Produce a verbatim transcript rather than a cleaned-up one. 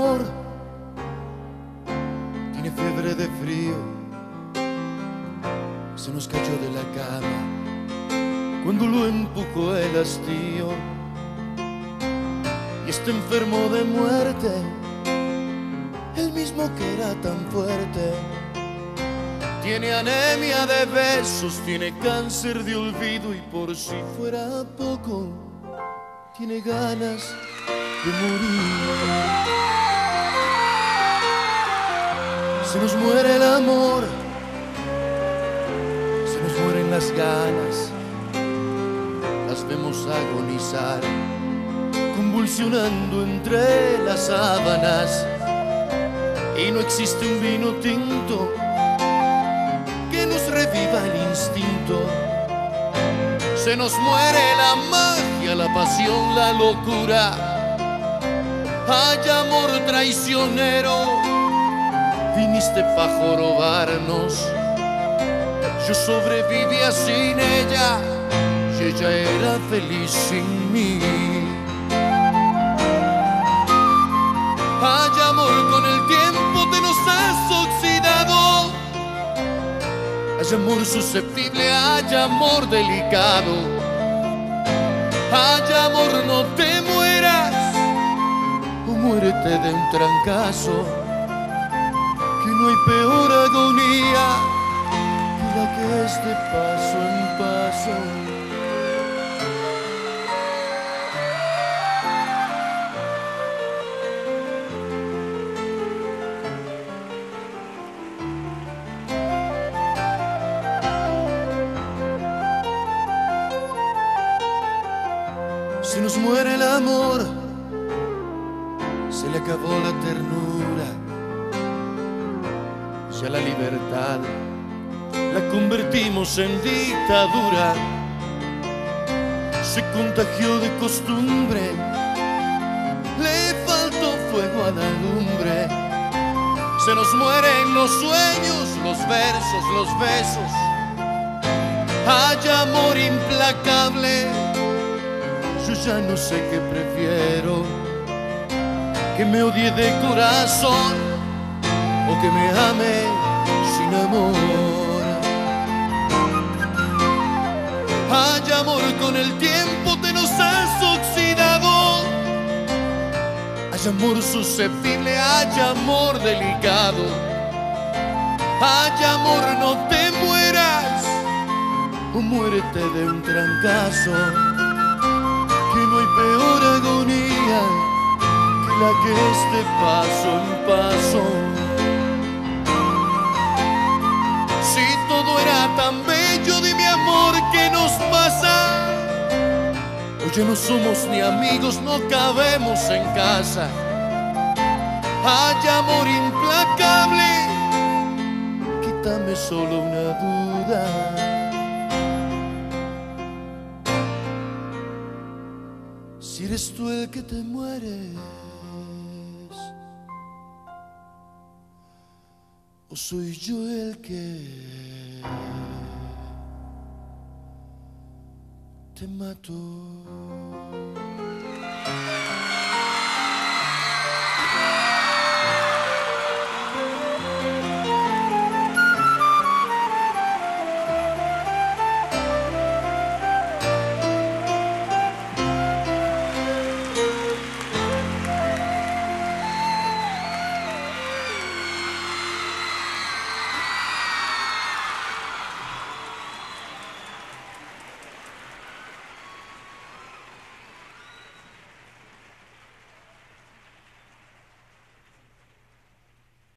amor tiene fiebre de frío, se nos cayó de la cama cuando lo empujó el hastío, y está enfermo de muerte, el mismo que era tan fuerte. Tiene anemia de besos, tiene cáncer de olvido, y por si fuera poco, tiene ganas de morir. Se nos muere el amor, se nos mueren las ganas, las vemos agonizar, convulsionando entre las sábanas, y no existe un vino tinto que nos reviva el instinto. Se nos muere la magia, la pasión, la locura. Hay amor traicionero, viniste pa' jorobarnos. Yo sobrevivía sin ella y ella era feliz sin mí. Hay amor con el tiempo te nos has oxidado, hay amor susceptible, hay amor delicado. Hay amor, no te mueras o muérete de un trancazo, que no hay peor agonía que la que es de paso en paso. Se nos muere el amor, se le acabó la ternura, ya la libertad la convertimos en dictadura. Se contagió de costumbre, le faltó fuego a la lumbre. Se nos mueren los sueños, los versos, los besos. Hay amor implacable, yo ya no sé qué prefiero, que me odie de corazón o que me ame sin amor. Hay amor, con el tiempo te nos has oxidado, hay amor susceptible, hay amor delicado. Hay amor, no te mueras o muérete de un trancazo, no hay peor agonía que la que es de paso en paso. Si todo era tan bello, dime amor, ¿qué nos pasa? Oye, no somos ni amigos, no cabemos en casa. Hay amor implacable, quítame solo una duda. Si eres tú el que te mueres, o soy yo el que te mato.